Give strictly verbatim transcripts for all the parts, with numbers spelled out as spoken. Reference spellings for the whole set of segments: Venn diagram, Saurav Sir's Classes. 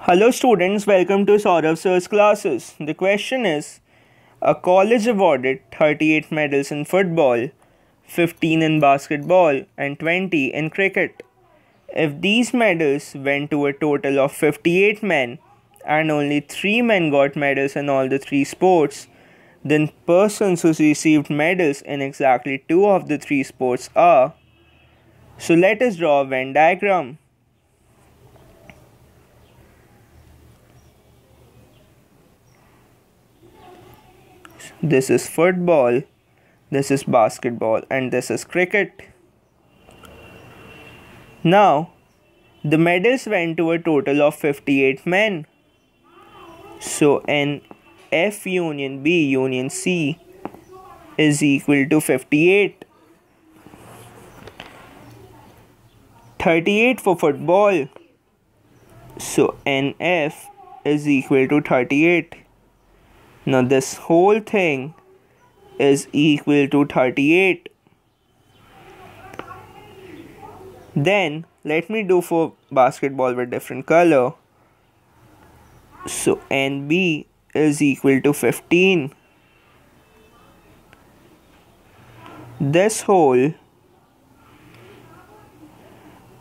Hello students, welcome to Saurav Sir's Classes. The question is, a college awarded thirty-eight medals in football, fifteen in basketball and twenty in cricket. If these medals went to a total of fifty-eight men and only three men got medals in all the three sports, then persons who received medals in exactly two of the three sports are. So let us draw a Venn diagram. This is football, this is basketball, and this is cricket. Now, the medals went to a total of fifty-eight men. So, N F union B union C is equal to fifty-eight. thirty-eight for football. So, N F is equal to thirty-eight. Now this whole thing is equal to thirty-eight. Then let me do for basketball with different color. So N B is equal to fifteen. This whole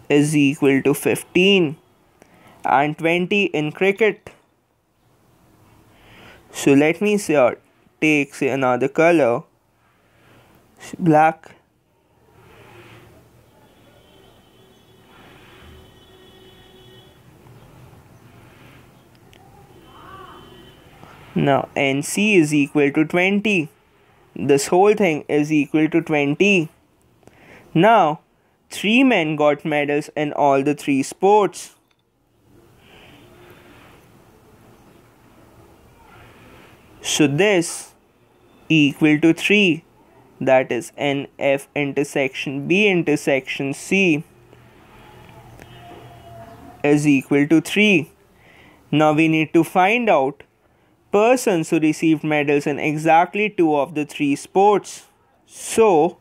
is equal to fifteen and twenty in cricket. So let me say, take say another color, black. Now N C is equal to twenty. This whole thing is equal to twenty. Now three men got medals in all the three sports. So this equal to three, that is N F intersection B intersection C is equal to three. Now we need to find out persons who received medals in exactly two of the three sports. So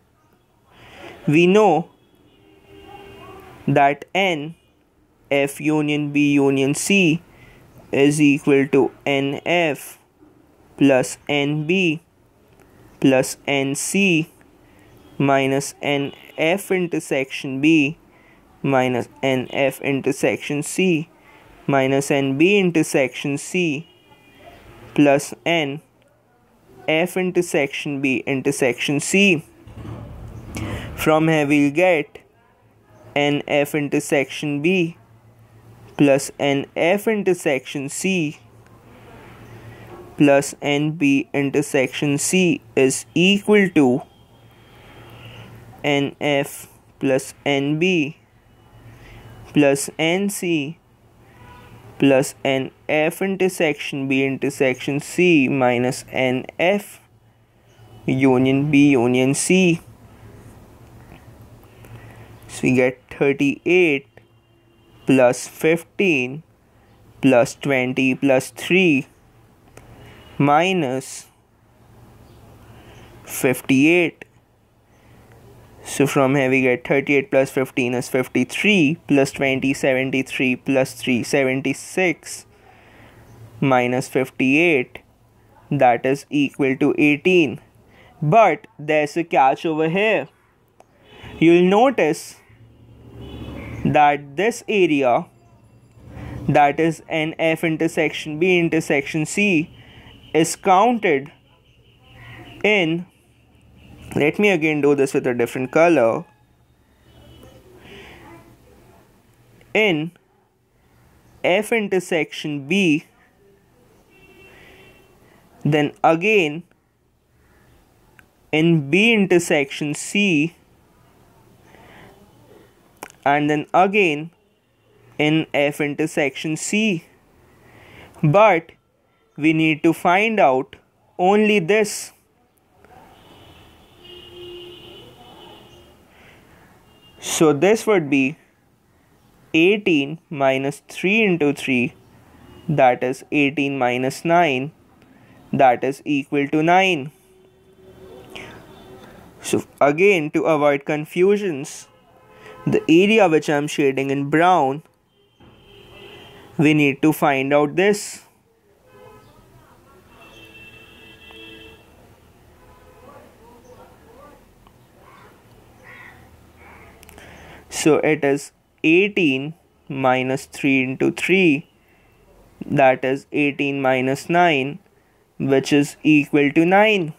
we know that N F union B union C is equal to N F plus N B plus N C minus N F intersection B minus N F intersection C minus N B intersection C plus N F intersection B intersection C. From here we'll get N F intersection B plus N F intersection C plus N B intersection C is equal to N F plus N B plus N C plus N F intersection B intersection C minus N F union B union C. So we get thirty-eight plus fifteen plus twenty plus three minus fifty-eight. So from here we get thirty-eight plus fifteen is fifty-three plus twenty seventy-three plus three seventy-six minus fifty-eight, that is equal to eighteen. But there's a catch over here. You'll notice that this area, that is N F intersection B intersection C, is counted in, let me again do this with a different color, in F intersection B, then again in B intersection C, and then again in F intersection C. But we need to find out only this. So this would be eighteen minus three into three, that is eighteen minus nine, that is equal to nine. So again, to avoid confusions, the area which I am shading in brown we need to find out this. So it is eighteen minus three into three, that is eighteen minus nine, which is equal to nine.